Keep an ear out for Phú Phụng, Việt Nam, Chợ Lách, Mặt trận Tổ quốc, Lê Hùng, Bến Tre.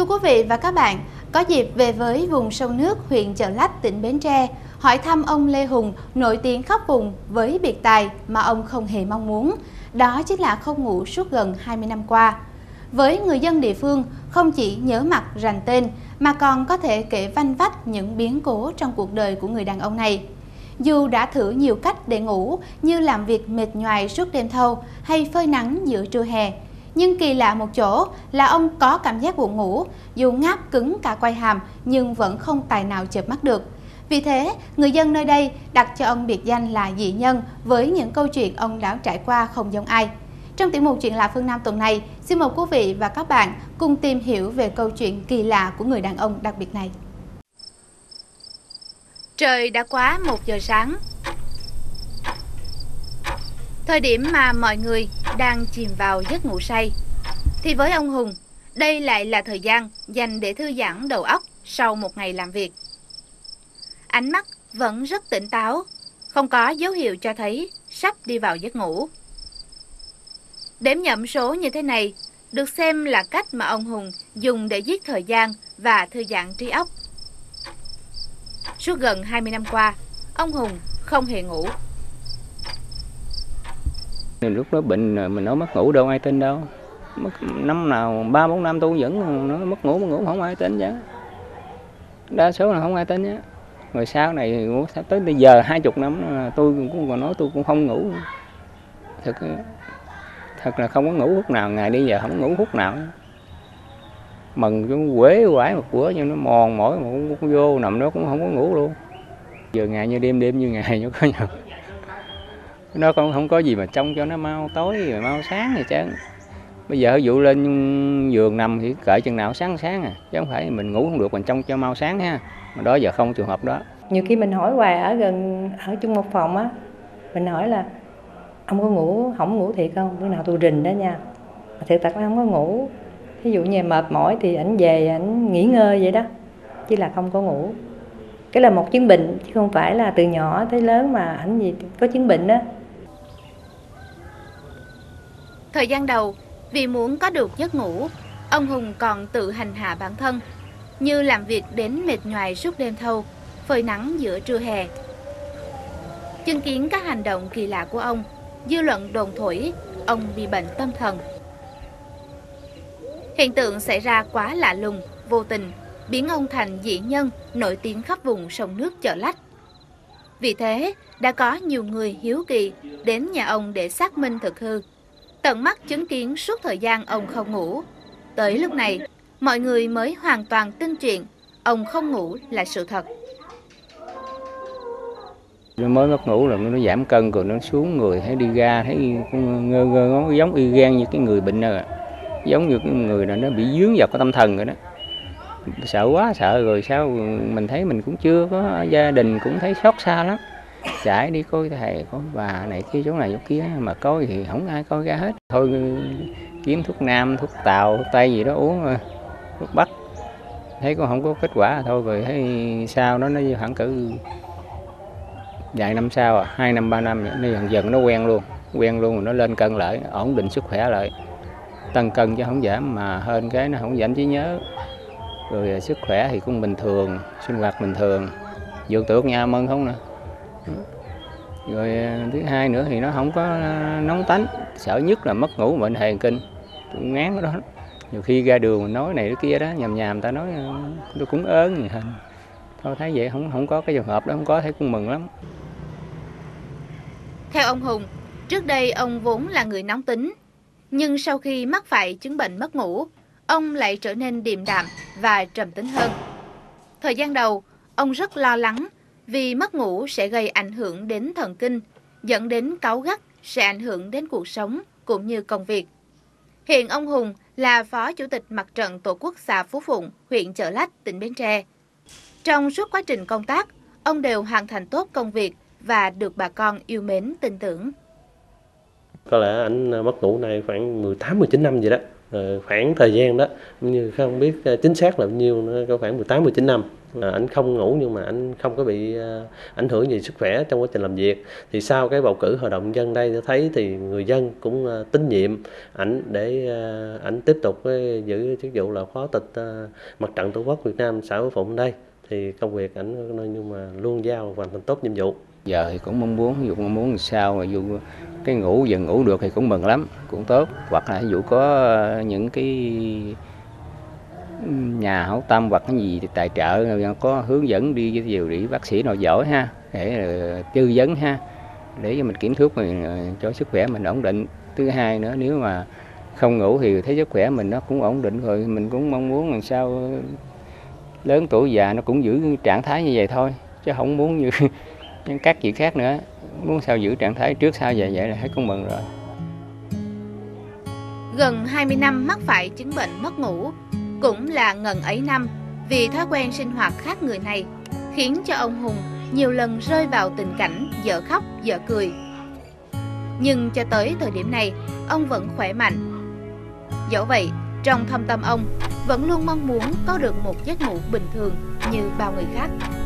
Thưa quý vị và các bạn, có dịp về với vùng sông nước huyện Chợ Lách, tỉnh Bến Tre, hỏi thăm ông Lê Hùng, nổi tiếng khắp vùng với biệt tài mà ông không hề mong muốn. Đó chính là không ngủ suốt gần 20 năm qua. Với người dân địa phương, không chỉ nhớ mặt rành tên mà còn có thể kể vanh vách những biến cố trong cuộc đời của người đàn ông này. Dù đã thử nhiều cách để ngủ như làm việc mệt nhoài suốt đêm thâu hay phơi nắng giữa trưa hè, nhưng kỳ lạ một chỗ là ông có cảm giác buồn ngủ, dù ngáp cứng cả quai hàm nhưng vẫn không tài nào chợp mắt được. Vì thế, người dân nơi đây đặt cho ông biệt danh là dị nhân với những câu chuyện ông đã trải qua không giống ai. Trong tiểu mục Chuyện lạ phương Nam tuần này, xin mời quý vị và các bạn cùng tìm hiểu về câu chuyện kỳ lạ của người đàn ông đặc biệt này. Trời đã quá 1 giờ sáng. Thời điểm mà mọi người đang chìm vào giấc ngủ say, thì với ông Hùng, đây lại là thời gian dành để thư giãn đầu óc sau một ngày làm việc. Ánh mắt vẫn rất tỉnh táo, không có dấu hiệu cho thấy sắp đi vào giấc ngủ. Đếm nhẩm số như thế này được xem là cách mà ông Hùng dùng để giết thời gian và thư giãn trí óc. Suốt gần 20 năm qua, ông Hùng không hề ngủ. Lúc đó bệnh mình nói mất ngủ đâu ai tin đâu. Năm nào 3-4 năm tôi vẫn nói mất ngủ không ai tin chứ. Đa số là không ai tin chứ. Rồi sau này tới bây giờ 20 năm tôi cũng còn nói tôi cũng không ngủ. Thật là không có ngủ hút nào, ngày đi giờ không ngủ hút nào. Mần cái quế quải một bữa nhưng nó mòn mỏi mà cũng vô nằm đó cũng không có ngủ luôn. Giờ ngày như đêm, đêm như ngày nó có nhờ. Nó cũng không có gì mà trông cho nó mau tối rồi mau sáng vậy chứ. Bây giờ dụ lên giường nằm thì cởi chừng nào sáng à, chứ không phải mình ngủ không được mình trông cho mau sáng ha. Mà đó giờ không trường hợp đó. Nhiều khi mình hỏi hoài ở chung một phòng á, mình hỏi là ông có ngủ, không ngủ thiệt không? Bữa nào tôi rình đó nha. Mà thiệt thật là không có ngủ. Ví dụ như mệt mỏi thì ảnh về, ảnh nghỉ ngơi vậy đó. Chứ là không có ngủ. Cái là một chứng bệnh, chứ không phải là từ nhỏ tới lớn mà ảnh gì có chứng bệnh đó. Thời gian đầu, vì muốn có được giấc ngủ, ông Hùng còn tự hành hạ bản thân. Như làm việc đến mệt nhoài suốt đêm thâu, phơi nắng giữa trưa hè. Chứng kiến các hành động kỳ lạ của ông, dư luận đồn thổi ông bị bệnh tâm thần. Hiện tượng xảy ra quá lạ lùng, vô tình, biến ông thành dị nhân nổi tiếng khắp vùng sông nước Chợ Lách. Vì thế, đã có nhiều người hiếu kỳ đến nhà ông để xác minh thực hư. Tận mắt chứng kiến suốt thời gian ông không ngủ. Tới lúc này, mọi người mới hoàn toàn tin chuyện ông không ngủ là sự thật. Nó mới mất ngủ là nó giảm cân rồi nó xuống người, thấy đi ra thấy ngơ nó giống y gan như cái người bệnh rồi, giống như cái người là nó bị dướng vào cái tâm thần rồi đó. Sợ quá sợ rồi sao mình thấy mình cũng chưa có gia đình cũng thấy xót xa lắm. Chạy đi coi thầy có bà này kia chỗ này chỗ kia mà coi thì không ai coi ra hết. Thôi kiếm thuốc nam, thuốc tàu, thuốc tây gì đó uống, thuốc bắc. Thấy cũng không có kết quả thôi rồi thấy sao nó khoảng cử vài năm sau, 2 năm 3 năm nó dần nó quen luôn rồi nó lên cân lại, ổn định sức khỏe lại. Tăng cân chứ không giảm mà hơn cái nó không giảm trí nhớ. Rồi sức khỏe thì cũng bình thường, sinh hoạt bình thường. Vượt tượng nhà mừng không nè. Rồi thứ hai nữa thì nó không có nóng tánh, sợ nhất là mất ngủ bệnh hề kinh. Tôi ngán cái đó. Nhiều khi ra đường mình nói này cái kia đó, nhàm ta nói tôi cũng ớn vậy hình. Thôi thấy vậy không có cái trường hợp đó, không có thấy cũng mừng lắm. Theo ông Hùng, trước đây ông vốn là người nóng tính, nhưng sau khi mắc phải chứng bệnh mất ngủ, ông lại trở nên điềm đạm và trầm tính hơn. Thời gian đầu, ông rất lo lắng vì mất ngủ sẽ gây ảnh hưởng đến thần kinh, dẫn đến cáu gắt sẽ ảnh hưởng đến cuộc sống cũng như công việc. Hiện ông Hùng là Phó Chủ tịch Mặt trận Tổ quốc xã Phú Phụng, huyện Chợ Lách, tỉnh Bến Tre. Trong suốt quá trình công tác, ông đều hoàn thành tốt công việc và được bà con yêu mến tin tưởng. Có lẽ ảnh mất ngủ này khoảng 18-19 năm vậy đó. Rồi khoảng thời gian đó như không biết chính xác là bao nhiêu, nó khoảng 18-19 năm. Ảnh không ngủ nhưng mà ảnh không có bị ảnh hưởng về sức khỏe trong quá trình làm việc. Thì sau cái bầu cử hội đồng dân đây tôi thấy thì người dân cũng tín nhiệm ảnh để ảnh tiếp tục giữ chức vụ là phó tịch Mặt trận Tổ quốc Việt Nam xã Phú Phụng đây. Thì công việc ảnh nhưng mà luôn giao hoàn thành tốt nhiệm vụ. Giờ thì cũng mong muốn, ví dụ mong muốn sao dù cái ngủ giờ ngủ được thì cũng mừng lắm, cũng tốt. Hoặc là ví dụ có những cái nhà hảo tâm hoặc cái gì tài trợ có hướng dẫn đi với nhiều vị bác sĩ nào giỏi ha, để tư vấn ha, để cho mình kiểm thuốc mình cho sức khỏe mình ổn định. Thứ hai nữa, nếu mà không ngủ thì thấy sức khỏe mình nó cũng ổn định rồi, mình cũng mong muốn làm sao lớn tuổi già nó cũng giữ trạng thái như vậy thôi, chứ không muốn như các chị khác nữa, muốn sao giữ trạng thái trước sau vậy là thấy cũng mừng rồi. Gần 20 năm mắc phải chứng bệnh mất ngủ, cũng là ngần ấy năm vì thói quen sinh hoạt khác người này khiến cho ông Hùng nhiều lần rơi vào tình cảnh dở khóc dở cười. Nhưng cho tới thời điểm này, ông vẫn khỏe mạnh. Dẫu vậy, trong thâm tâm ông vẫn luôn mong muốn có được một giấc ngủ bình thường như bao người khác.